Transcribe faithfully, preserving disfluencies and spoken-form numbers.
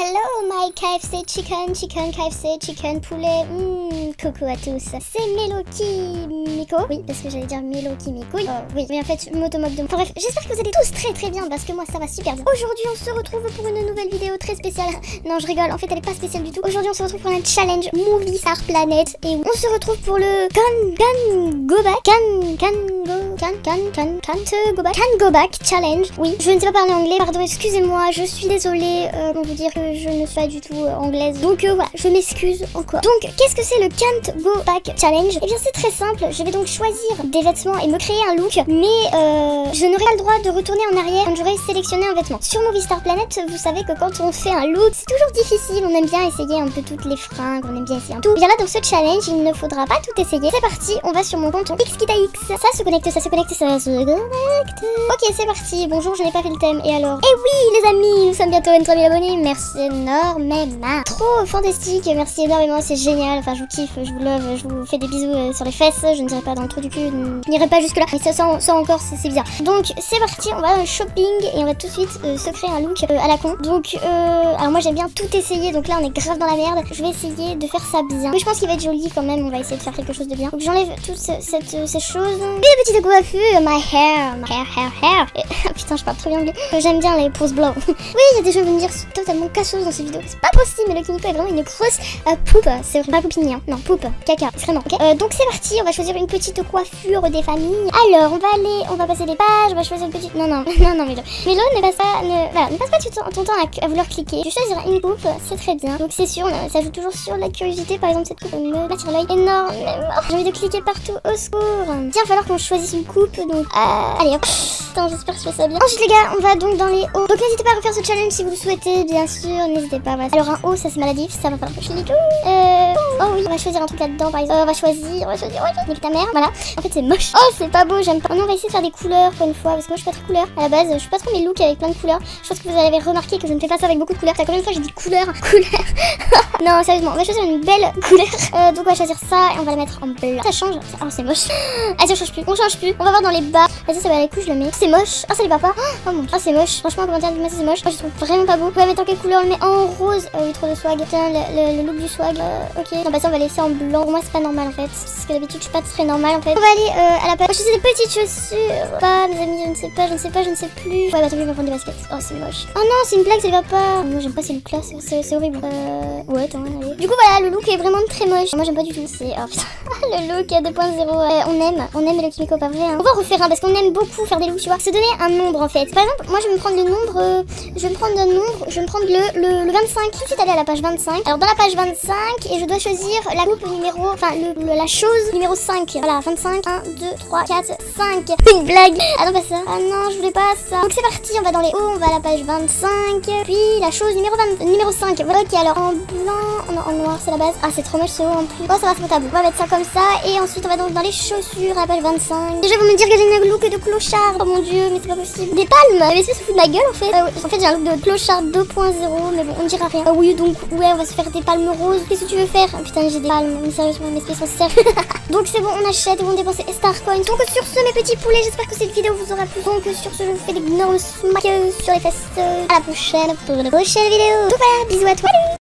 Hello my K F C chicken, chicken, K F C chicken, poulet, mmh, coucou à tous. C'est Melo Kimiko, oui parce que j'allais dire Melo Kimiko, oh, oui, mais en fait m'automode de... Enfin bref, j'espère que vous allez tous très très bien parce que moi ça va super bien. Aujourd'hui on se retrouve pour une nouvelle vidéo très spéciale, non je rigole, en fait elle est pas spéciale du tout. Aujourd'hui on se retrouve pour un challenge Movie Star Planet et on se retrouve pour le Can Can Go Back, Can Can Go, Can Can Can Can Go Back, Can Go Back Challenge. Oui, je ne sais pas parler anglais, pardon, excusez-moi, je suis désolée, euh, on vous dire que je ne suis pas du tout euh, anglaise, donc euh, voilà, je m'excuse encore. Donc qu'est-ce que c'est le Can't Go Back Challenge? Et eh bien c'est très simple, je vais donc choisir des vêtements et me créer un look, mais euh, je n'aurai pas le droit de retourner en arrière quand j'aurai sélectionné un vêtement. Sur Movie Star Planet, vous savez que quand on fait un look, c'est toujours difficile, on aime bien essayer un peu toutes les fringues, on aime bien essayer un tout. Et bien là dans ce challenge, il ne faudra pas tout essayer. C'est parti, on va sur mon compte XKitaX. Ça se connecte, ça se connecte, ça se connecte. Ok c'est parti, bonjour, je n'ai pas fait le thème, et alors? Eh oui les amis, nous sommes bientôt vingt-trois mille abonnés. Merci énormément. Trop fantastique. Merci énormément. C'est génial. Enfin, je vous kiffe. Je vous love. Je vous fais des bisous sur les fesses. Je ne serai pas dans le trou du cul. Je n'irai pas jusque-là. Mais ça, ça, ça encore, c'est bizarre. Donc, c'est parti. On va dans le shopping et on va tout de suite euh, se créer un look euh, à la con. Donc, euh, alors moi, j'aime bien tout essayer. Donc là, on est grave dans la merde. Je vais essayer de faire ça bien. Mais je pense qu'il va être joli quand même. On va essayer de faire quelque chose de bien. Donc, j'enlève toutes ces, cette, ces choses. Et les petites coiffures. My hair. My hair, hair, hair. Et, putain, je parle trop bien anglais. J'aime bien les pouces blancs. Oui, il y a des gens qui me dire totalement cassos dans cette vidéo, c'est pas possible, mais le Kimiko est vraiment une grosse euh, poupe, c'est pas poupini, hein. Non, poupe, caca, vraiment, ok. Euh, donc c'est parti, on va choisir une petite coiffure des familles. Alors, on va aller, on va passer des pages, on va choisir une petite... Non, non, non, non, Mélo. Mélo, ne passe pas, ne... Voilà, ne passe pas ton, ton temps à, à vouloir cliquer. Tu choisiras une coupe, c'est très bien. Donc c'est sûr, on, ça joue toujours sur la curiosité, par exemple, cette coupe me m'attire l'œil énormément. J'ai envie de cliquer partout, au secours. Tiens, il va falloir qu'on choisisse une coupe, donc... Euh... Allez, hop. Putain, j'espère que je fais ça bien. Ensuite, les gars, on va donc dans les hauts. Donc n'hésitez pas à refaire ce challenge si vous le souhaitez. Bien sûr, n'hésitez pas. Voilà. Alors un haut, ça c'est maladif, ça va falloir que je clique. Euh... Oh oui, on va choisir un truc là-dedans par exemple. Euh, on va choisir, on va choisir, on va choisir. Nique ta mère, voilà. En fait c'est moche. Oh c'est pas beau, j'aime pas. Oh, non, on va essayer de faire des couleurs pour une fois, parce que moi je suis pas très couleur. À la base, je suis pas trop mes looks avec plein de couleurs. Je pense que vous avez remarqué que je ne fais pas ça avec beaucoup de couleurs. T'as combien de fois j'ai dit couleurs, couleurs. Non sérieusement, on va choisir une belle couleur. Euh, donc on va choisir ça et on va la mettre en bleu. Ça change. Oh c'est moche. Vas-y on change plus, on change plus. On va voir dans les bas. Vas-y ça va aller, coup je le mets. C'est moche. Ah oh, ça les va pas. Oh mon. Ah oh, c'est moche. Franchement commentaire de moi c'est moche. Oh, je trouve vraiment pas beau. Mettre en quelle couleur on le met en rose? Euh, oui, trop de swag. Tiens, le, le, le look du swag. Euh, ok. Non, bah ça, on va laisser en blanc. Pour moi, c'est pas normal en fait. Parce que d'habitude, je suis pas très normale en fait. On va aller euh, à la page. Je sais des petites chaussures. Pas, mes amis, je ne sais pas, je ne sais pas, je ne sais plus. Ouais, bah attends, je vais prendre des baskets. Oh, c'est moche. Oh non, c'est une blague, ça lui va pas. Non, j'aime pas, c'est le classe. C'est horrible. Euh. Ouais, attends, allez. Du coup, voilà, le look est vraiment très moche. Moi, j'aime pas du tout. C'est. Oh putain. Le look à deux point zéro. Euh, on aime. On aime le Kimiko, pas vrai. Hein. On va refaire un hein, parce qu'on aime beaucoup faire des looks, tu vois. Se donner un nombre en fait. Par exemple, moi, je vais me prendre le nombre. Euh, je vais me prendre le nombre. Je vais me prendre le, le, le vingt-cinq. Tout de suite aller à la page vingt-cinq. Alors dans la page vingt-cinq, et je dois choisir la coupe numéro, enfin le, le, la chose numéro cinq. Voilà, vingt-cinq, un, deux, trois, quatre, cinq. Une blague. Ah non pas ça. Ah non, je voulais pas ça. Donc c'est parti, on va dans les hauts, on va à la page vingt-cinq. Puis la chose numéro vingt, numéro cinq. Voilà, ok alors en blanc, non, en noir c'est la base. Ah c'est trop moche ce haut en plus. Oh ça va, c'est potable. On va mettre ça comme ça. Et ensuite on va donc dans les chaussures à la page vingt-cinq. Déjà vous me dire que j'ai une look de clochard. Oh mon dieu, mais c'est pas possible. Des palmes. Mais c'est se fout de ma gueule en fait. Euh, en fait j'ai un look de clochard deux point zéro, mais bon on dira rien. Ah oui donc ouais on va se faire des palmes roses. Qu'est-ce que tu veux faire? Ah, putain j'ai des palmes, mais sérieusement mes pieds sont serrés. Donc c'est bon, on achète et on dépense Star Coins. Donc sur ce mes petits poulets, j'espère que cette vidéo vous aura plu. Donc sur ce je vous fais des gros smacks sur les fesses. À la prochaine pour une prochaine vidéo. Donc voilà, bisous à toi. Salut.